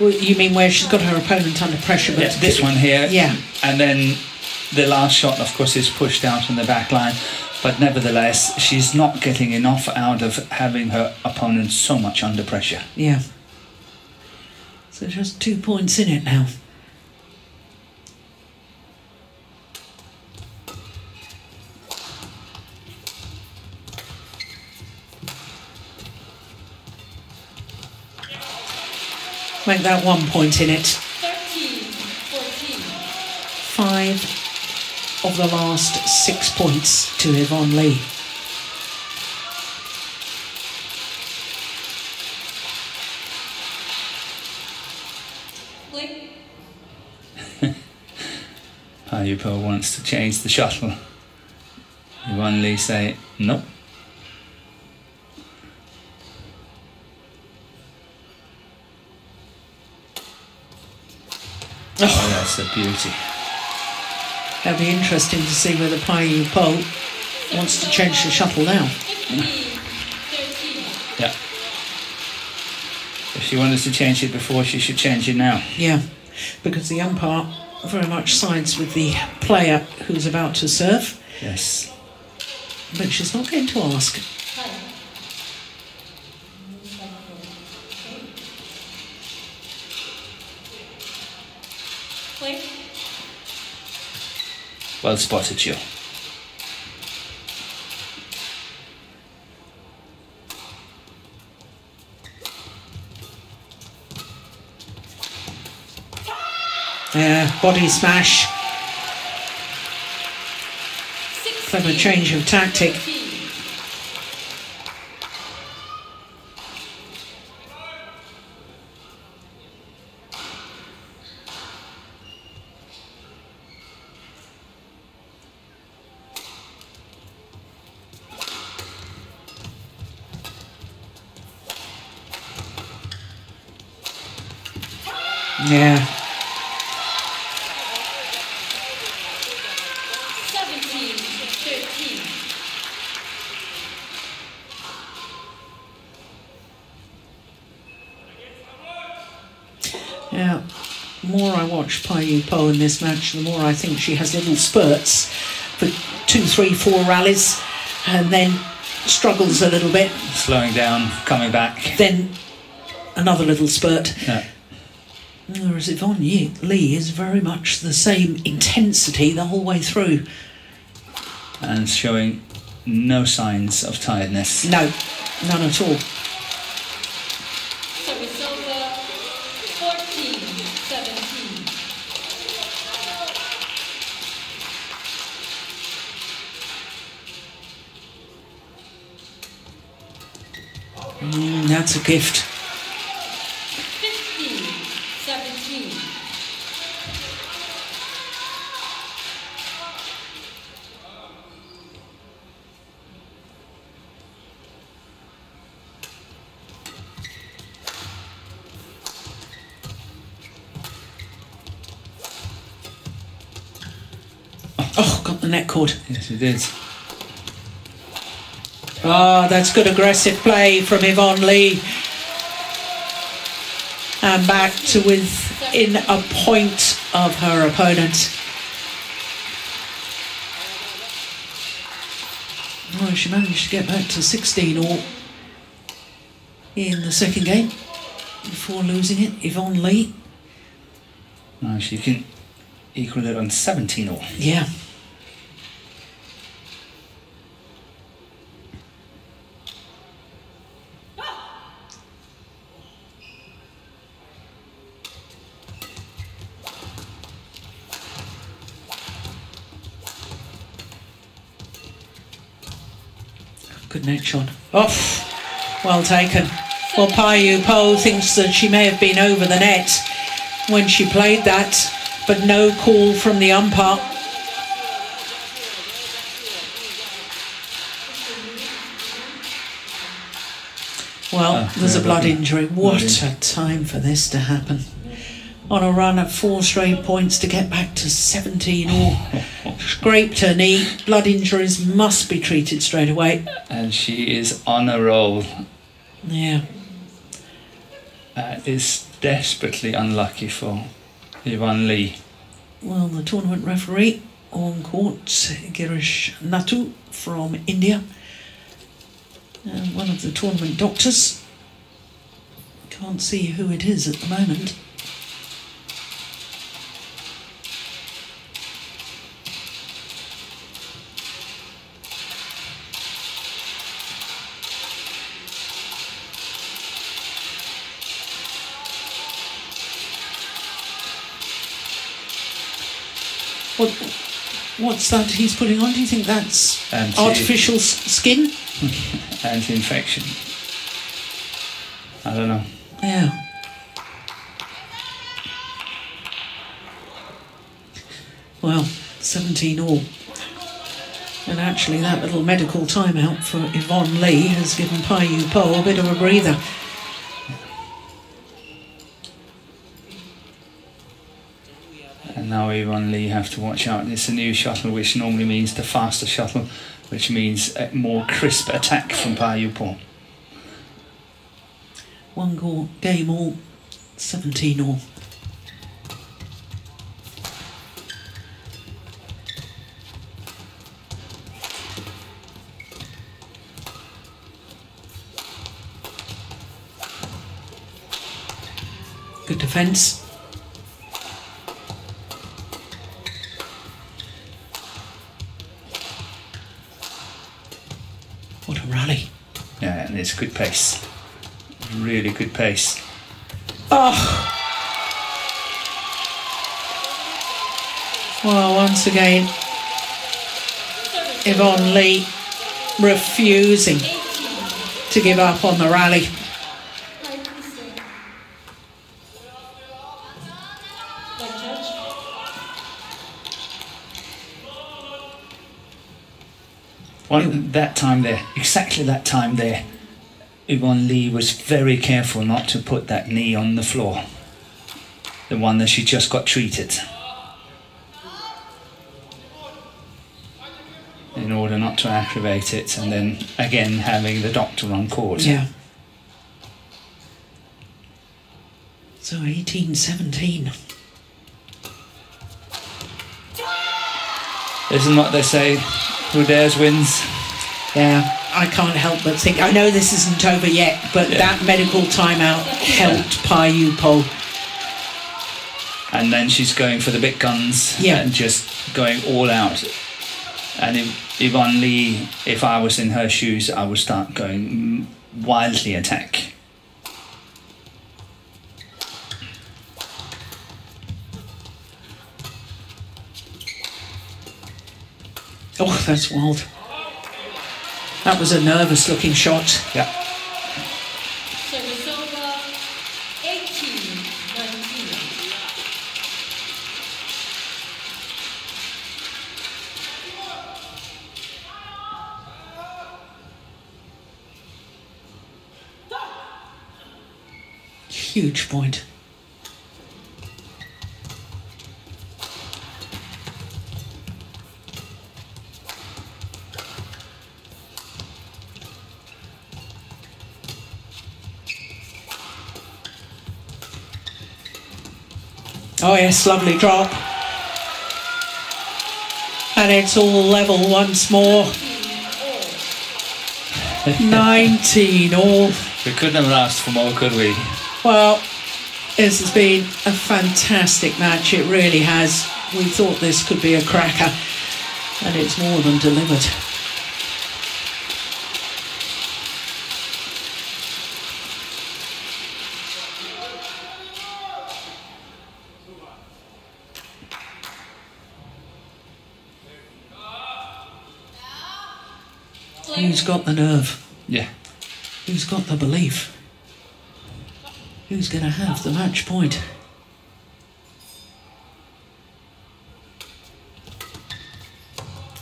Well, you mean where she's got her opponent under pressure? But yeah, this one here. Yeah. And then the last shot, of course, is pushed out on the back line. But nevertheless, she's not getting enough out of having her opponent so much under pressure. Yeah. So just two points in it now. Make that one point in it. thirteen, fourteen. Five of the last six points to Yvonne Li. Pai Yu Po wants to change the shuttle. Yvonne Li say nope. Oh, that's a beauty. That'll be interesting to see whether Pai Yu Po wants to change the shuttle now. Yeah. If she wanted to change it before, she should change it now. Yeah, because the umpire very much sides with the player who's about to serve. Yes. But she's not going to ask. Well spotted, you. Yeah, body smash. Clever change of tactic. Yeah. seventeen. Yeah, the more I watch Pai Yu Po in this match, the more I think she has little spurts for two, three, four rallies, and then struggles a little bit. Slowing down, coming back. Then another little spurt. Yeah. Whereas Yvonne Li is very much the same intensity the whole way through. And showing no signs of tiredness. No, none at all. So it's over fourteen seventeen. Mm, that's a gift. Net cord. Yes, it is. Ah, oh, that's good aggressive play from Yvonne Li. And back to within a point of her opponent. Oh, she managed to get back to sixteen all in the second game before losing it, Yvonne Li. Now she can equal it on seventeen all. Yeah. Net shot. Off. Well taken. Well, Pai Yu Po thinks that she may have been over the net when she played that, but no call from the umpire. Well, oh, there's a blood injury. What a time for this to happen. On a run at four straight points to get back to seventeen all. Scraped her knee. Blood injuries must be treated straight away. And she is on a roll. Yeah. That is desperately unlucky for Yvonne Li. Well, the tournament referee on court, Girish Nhatu from India, uh, one of the tournament doctors. Can't see who it is at the moment. What, what's that he's putting on? Do you think that's Anti artificial skin? Anti-infection. I don't know. Yeah. Well, seventeen all. And actually that little medical timeout for Yvonne Li has given Pai Yu Po a bit of a breather. Now Yvonne Li have to watch out. It's a new shuttle, which normally means the faster shuttle, which means a more crisp attack from Pai Yu Po. One goal, game all, seventeen all. Good defence. It's good pace, really good pace. Oh! Well, once again, Yvonne Li refusing to give up on the rally. One, that time there, exactly that time there. Yvonne Li was very careful not to put that knee on the floor, the one that she just got treated, in order not to aggravate it, and then again having the doctor on court. Yeah. So eighteen seventeen. Isn't what they say? Who dares wins. Yeah, I can't help but think. I know this isn't over yet, but yeah. that medical timeout helped yeah. Pai Yu Po. And then she's going for the big guns yeah. and just going all out. And if Yvonne Li, if I was in her shoes, I would start going wildly attack. Oh, that's wild. That was a nervous looking shot. Yeah. So it's over eighteen nineteen. Huge point. Oh yes, lovely drop. And it's all level once more. nineteen all. We couldn't have asked for more, could we? Well, this has been a fantastic match. It really has. We thought this could be a cracker. And it's more than delivered. Who's got the nerve? Yeah. Who's got the belief? Who's going to have the match point?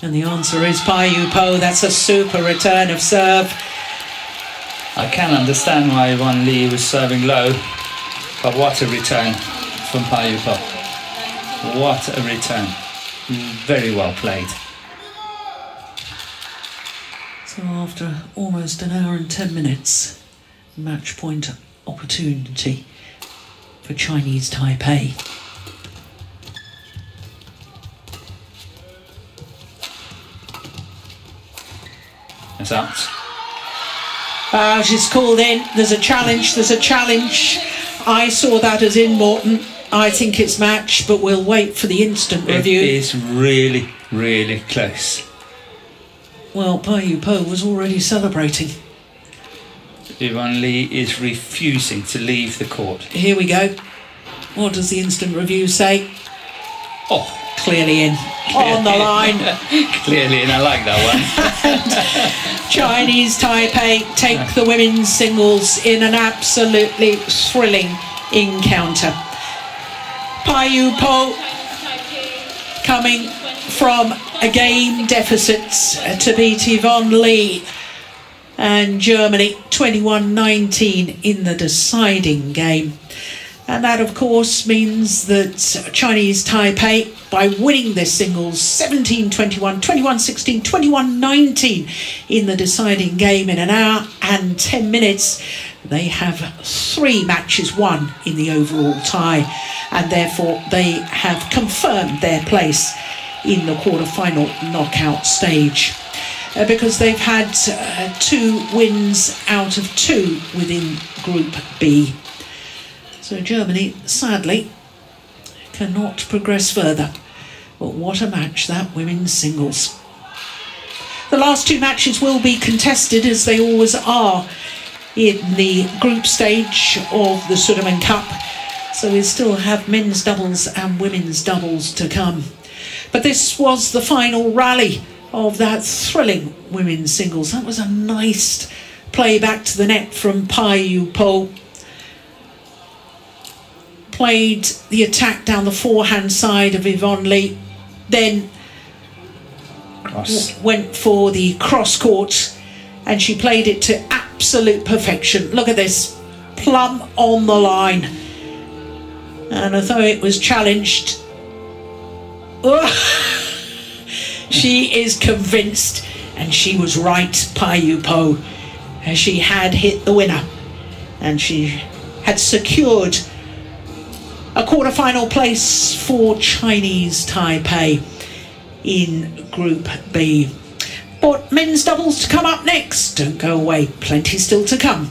And the answer is Pai Yu Po. That's a super return of serve. I can understand why Yvonne Li was serving low, but what a return from Pai Yu Po. What a return. Very well played. So after almost an hour and ten minutes, match point opportunity for Chinese Taipei. That's out. Uh, she's called in. There's a challenge. There's a challenge. I saw that as in, Morton. I think it's match, but we'll wait for the instant review. It is really, really close. Well, Pai Yu Po was already celebrating. Yvonne Li is refusing to leave the court. Here we go. What does the instant review say? Oh, clearly in. Clearly on the in. line. Clearly in, I like that one. Chinese Taipei take the women's singles in an absolutely thrilling encounter. Pai Yu Po coming from a game deficit to beat Yvonne Li and Germany twenty-one nineteen in the deciding game. And that, of course, means that Chinese Taipei, by winning their singles seventeen twenty-one, twenty-one sixteen, twenty-one nineteen in the deciding game in an hour and ten minutes, they have three matches won in the overall tie, and therefore they have confirmed their place in the quarterfinal knockout stage, uh, because they've had uh, two wins out of two within Group B. So Germany, sadly, cannot progress further. But what a match, that women's singles. The last two matches will be contested, as they always are, in the group stage of the Sudirman Cup. So we still have men's doubles and women's doubles to come. But this was the final rally of that thrilling women's singles. That was a nice play back to the net from Pai Yu Po. Played the attack down the forehand side of Yvonne Li. Then cross. Went for the cross court. And she played it to absolute perfection. Look at this. Plumb on the line. And although it was challenged... she is convinced, and she was right, Pai Yu Po. She had hit the winner, and she had secured A quarter-final place for Chinese Taipei in Group B. But men's doubles to come up next. Don't go away, plenty still to come.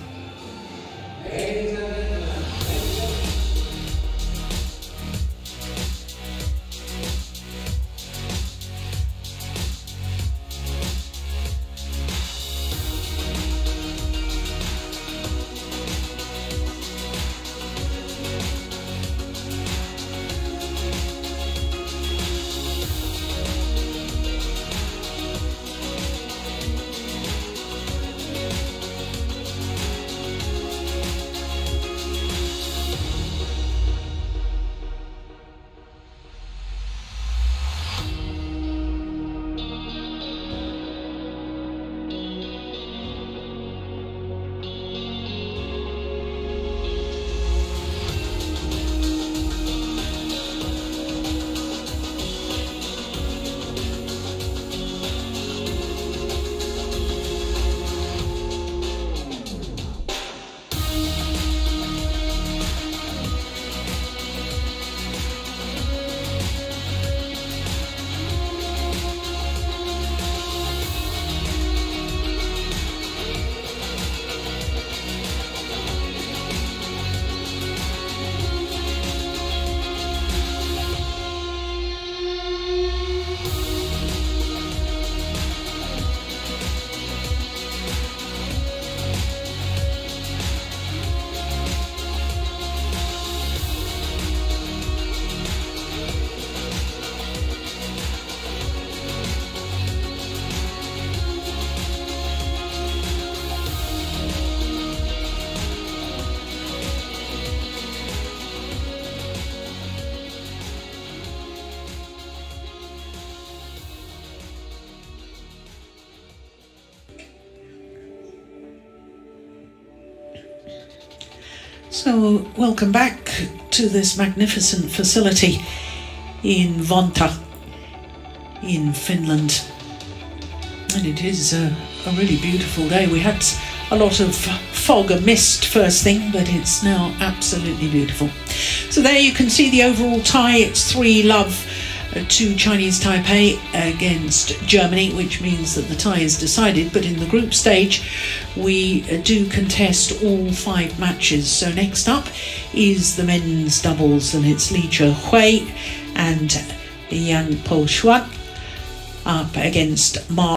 So, welcome back to this magnificent facility in Vantaa in Finland, and it is a, a really beautiful day. We had a lot of fog and mist first thing, but it's now absolutely beautiful. So there you can see the overall tie. It's three love to Chinese Taipei against Germany, which means that the tie is decided, but in the group stage we do contest all five matches. So next up is the men's doubles, and it's Li Jia Hui and Yan Po Shua up against Ma